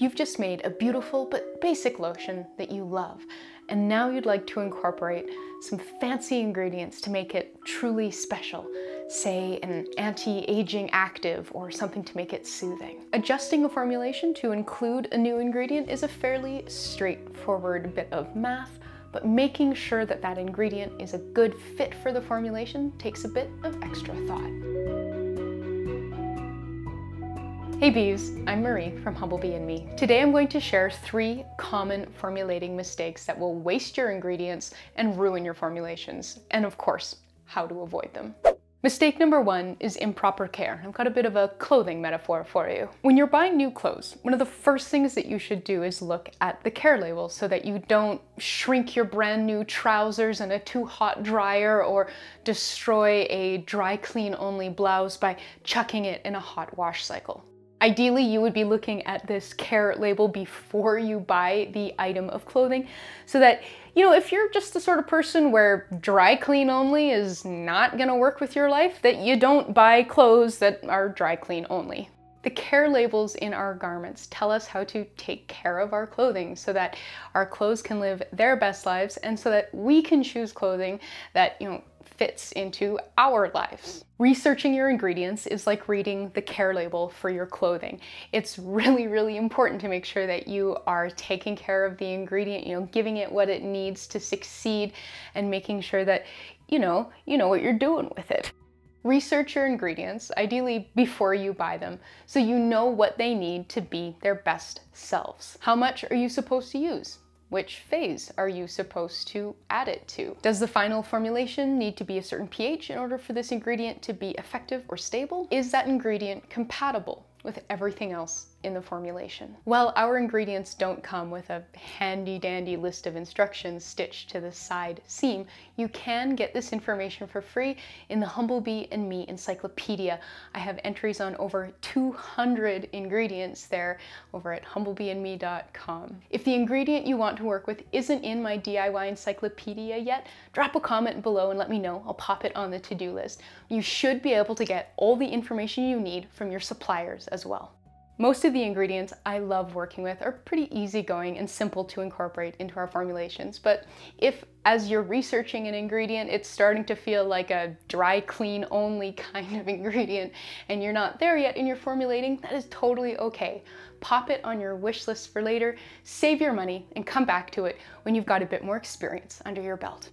You've just made a beautiful but basic lotion that you love, and now you'd like to incorporate some fancy ingredients to make it truly special, say an anti-aging active or something to make it soothing. Adjusting a formulation to include a new ingredient is a fairly straightforward bit of math, but making sure that that ingredient is a good fit for the formulation takes a bit of extra thought. Hey Bees, I'm Marie from Humblebee and Me. Today I'm going to share 3 common formulating mistakes that will waste your ingredients and ruin your formulations, and of course, how to avoid them. Mistake number 1 is improper care. I've got a bit of a clothing metaphor for you. When you're buying new clothes, one of the first things that you should do is look at the care label so that you don't shrink your brand new trousers in a too hot dryer or destroy a dry clean only blouse by chucking it in a hot wash cycle. Ideally, you would be looking at this care label before you buy the item of clothing so that, you know, if you're just the sort of person where dry clean only is not gonna work with your life, that you don't buy clothes that are dry clean only. The care labels in our garments tell us how to take care of our clothing so that our clothes can live their best lives and so that we can choose clothing that, you know, fits into our lives. Researching your ingredients is like reading the care label for your clothing. It's really, really important to make sure that you are taking care of the ingredient, you know, giving it what it needs to succeed and making sure that, you know what you're doing with it. Research your ingredients, ideally before you buy them, so you know what they need to be their best selves. How much are you supposed to use? Which phase are you supposed to add it to? Does the final formulation need to be a certain pH in order for this ingredient to be effective or stable? Is that ingredient compatible with everything else in the formulation? Well, our ingredients don't come with a handy-dandy list of instructions stitched to the side seam. You can get this information for free in the Humblebee and Me encyclopedia. I have entries on over 200 ingredients there over at humblebeeandme.com. If the ingredient you want to work with isn't in my DIY encyclopedia yet, drop a comment below and let me know. I'll pop it on the to-do list. You should be able to get all the information you need from your suppliers as well. Most of the ingredients I love working with are pretty easygoing and simple to incorporate into our formulations, but if, as you're researching an ingredient, it's starting to feel like a dry clean only kind of ingredient and you're not there yet in your formulating, that is totally okay. Pop it on your wish list for later, save your money, and come back to it when you've got a bit more experience under your belt.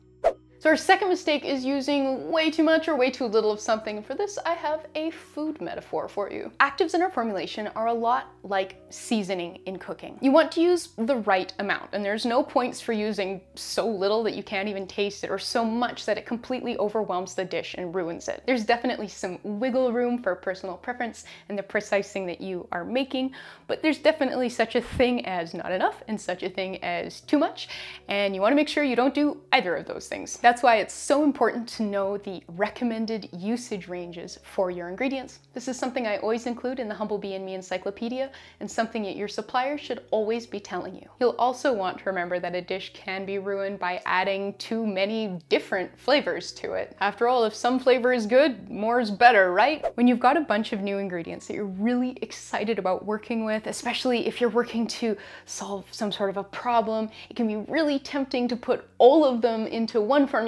So our second mistake is using way too much or way too little of something. For this, I have a food metaphor for you. Actives in our formulation are a lot like seasoning in cooking. You want to use the right amount, and there's no points for using so little that you can't even taste it or so much that it completely overwhelms the dish and ruins it. There's definitely some wiggle room for personal preference and the precise thing that you are making, but there's definitely such a thing as not enough and such a thing as too much, and you want to make sure you don't do either of those things. That's why it's so important to know the recommended usage ranges for your ingredients. This is something I always include in the Humblebee and Me encyclopedia and something that your supplier should always be telling you. You'll also want to remember that a dish can be ruined by adding too many different flavors to it. After all, if some flavor is good, more is better, right? When you've got a bunch of new ingredients that you're really excited about working with, especially if you're working to solve some sort of a problem, it can be really tempting to put all of them into one formulation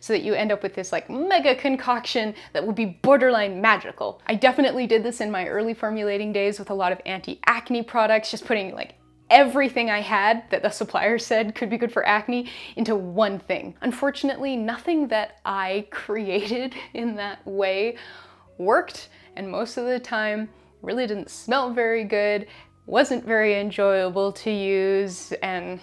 so that you end up with this like mega concoction that would be borderline magical. I definitely did this in my early formulating days with a lot of anti-acne products, just putting like everything I had that the supplier said could be good for acne into one thing. Unfortunately, nothing that I created in that way worked, and most of the time really didn't smell very good, wasn't very enjoyable to use, and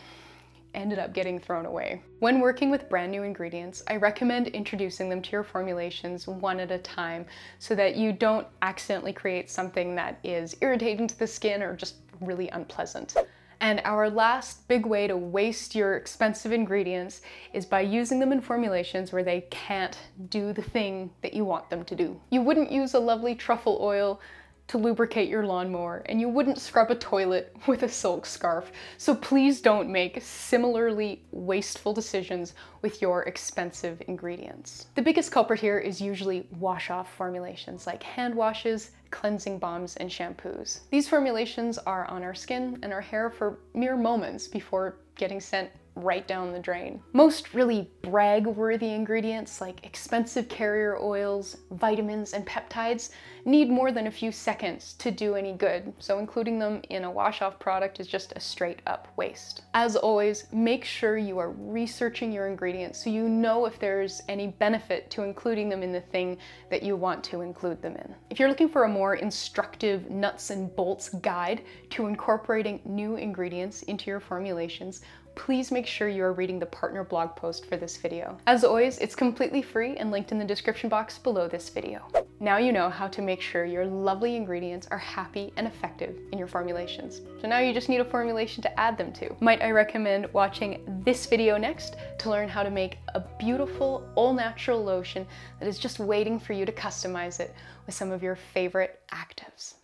ended up getting thrown away. When working with brand new ingredients, I recommend introducing them to your formulations one at a time so that you don't accidentally create something that is irritating to the skin or just really unpleasant. And our last big way to waste your expensive ingredients is by using them in formulations where they can't do the thing that you want them to do. You wouldn't use a lovely truffle oil to lubricate your lawnmower, and you wouldn't scrub a toilet with a silk scarf. So please don't make similarly wasteful decisions with your expensive ingredients. The biggest culprit here is usually wash-off formulations like hand washes, cleansing balms, and shampoos. These formulations are on our skin and our hair for mere moments before getting sent right down the drain. Most really brag-worthy ingredients like expensive carrier oils, vitamins, and peptides need more than a few seconds to do any good, so including them in a wash-off product is just a straight-up waste. As always, make sure you are researching your ingredients so you know if there's any benefit to including them in the thing that you want to include them in. If you're looking for a more instructive nuts and bolts guide to incorporating new ingredients into your formulations, please make sure you are reading the partner blog post for this video. As always, it's completely free and linked in the description box below this video. Now you know how to make sure your lovely ingredients are happy and effective in your formulations. So now you just need a formulation to add them to. Might I recommend watching this video next to learn how to make a beautiful all-natural lotion that is just waiting for you to customize it with some of your favorite actives.